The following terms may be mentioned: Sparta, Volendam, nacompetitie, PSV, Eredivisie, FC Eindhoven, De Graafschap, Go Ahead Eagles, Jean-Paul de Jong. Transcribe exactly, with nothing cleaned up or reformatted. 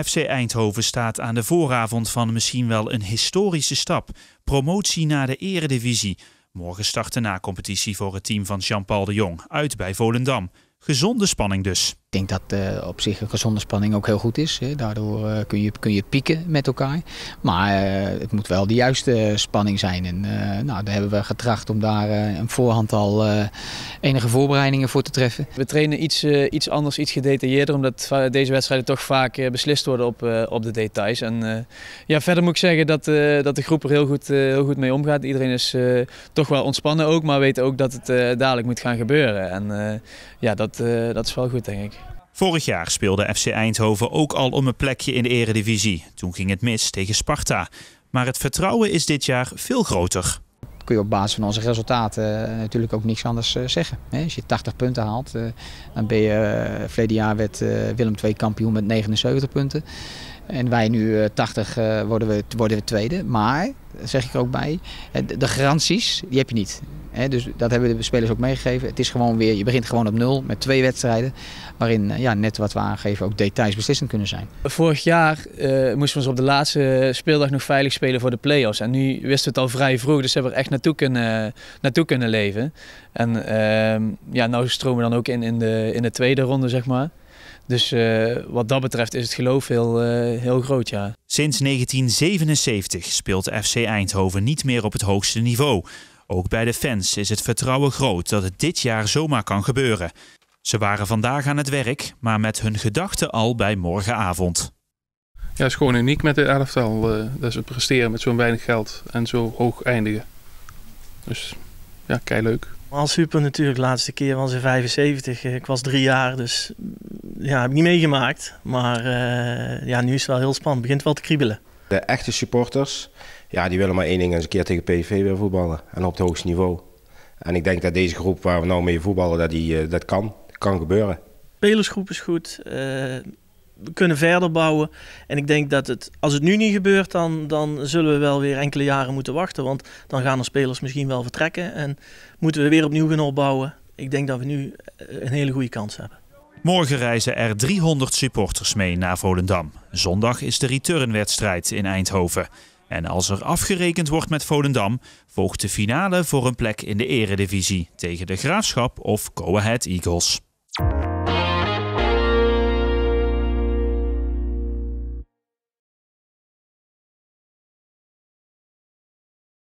F C Eindhoven staat aan de vooravond van misschien wel een historische stap. Promotie naar de Eredivisie. Morgen start de nacompetitie voor het team van Jean-Paul de Jong uit bij Volendam. Gezonde spanning dus. Ik denk dat uh, op zich een gezonde spanning ook heel goed is. Hè. Daardoor uh, kun, je, kun je pieken met elkaar. Maar uh, het moet wel de juiste spanning zijn. En, uh, nou, daar hebben we getracht om daar uh, een voorhand al uh, enige voorbereidingen voor te treffen. We trainen iets, uh, iets anders, iets gedetailleerder. Omdat deze wedstrijden toch vaak uh, beslist worden op, uh, op de details. En, uh, ja, verder moet ik zeggen dat, uh, dat de groep er heel goed, uh, heel goed mee omgaat. Iedereen is uh, toch wel ontspannen ook. Maar weet ook dat het uh, dadelijk moet gaan gebeuren. En uh, ja, dat Dat, uh, dat is wel goed, denk ik. Vorig jaar speelde F C Eindhoven ook al om een plekje in de Eredivisie. Toen ging het mis tegen Sparta. Maar het vertrouwen is dit jaar veel groter. Kun je op basis van onze resultaten uh, natuurlijk ook niks anders uh, zeggen. Hè? Als je tachtig punten haalt, uh, dan ben je... Uh, verleden jaar werd uh, Willem twee kampioen met negenenzeventig punten. En wij nu uh, tachtig uh, worden, we, worden we tweede. Maar, zeg ik er ook bij, de garanties die heb je niet. He, dus dat hebben de spelers ook meegegeven. Het is gewoon weer, je begint gewoon op nul met twee wedstrijden. Waarin, ja, net wat we aangeven, ook details beslissend kunnen zijn. Vorig jaar uh, moesten we ons op de laatste speeldag nog veilig spelen voor de play-offs. En nu wisten we het al vrij vroeg, dus hebben we er echt naartoe kunnen, naartoe kunnen leven. En uh, ja, nou stromen we dan ook in, in, de, in de tweede ronde, zeg maar. Dus uh, wat dat betreft is het geloof heel, uh, heel groot, ja. Sinds negentien zevenenzeventig speelt F C Eindhoven niet meer op het hoogste niveau. Ook bij de fans is het vertrouwen groot dat het dit jaar zomaar kan gebeuren. Ze waren vandaag aan het werk, maar met hun gedachten al bij morgenavond. Ja, het is gewoon uniek met dit elftal. Uh, dat is het presteren met zo'n weinig geld en zo hoog eindigen. Dus ja, keileuk. Als super natuurlijk, de laatste keer was in vijfenzeventig. Ik was drie jaar, dus ja, heb ik niet meegemaakt. Maar uh, ja, nu is het wel heel spannend. Het begint wel te kriebelen. De echte supporters, ja, die willen maar één ding: eens een keer tegen P S V weer voetballen. En op het hoogste niveau. En ik denk dat deze groep waar we nou mee voetballen, dat, die, dat kan. Dat kan gebeuren. De spelersgroep is goed. Uh, we kunnen verder bouwen. En ik denk dat het, als het nu niet gebeurt, dan, dan zullen we wel weer enkele jaren moeten wachten. Want dan gaan de spelers misschien wel vertrekken. En moeten we weer opnieuw gaan opbouwen. Ik denk dat we nu een hele goede kans hebben. Morgen reizen er driehonderd supporters mee naar Volendam. Zondag is de returnwedstrijd in Eindhoven. En als er afgerekend wordt met Volendam, volgt de finale voor een plek in de Eredivisie tegen de Graafschap of Go Ahead Eagles.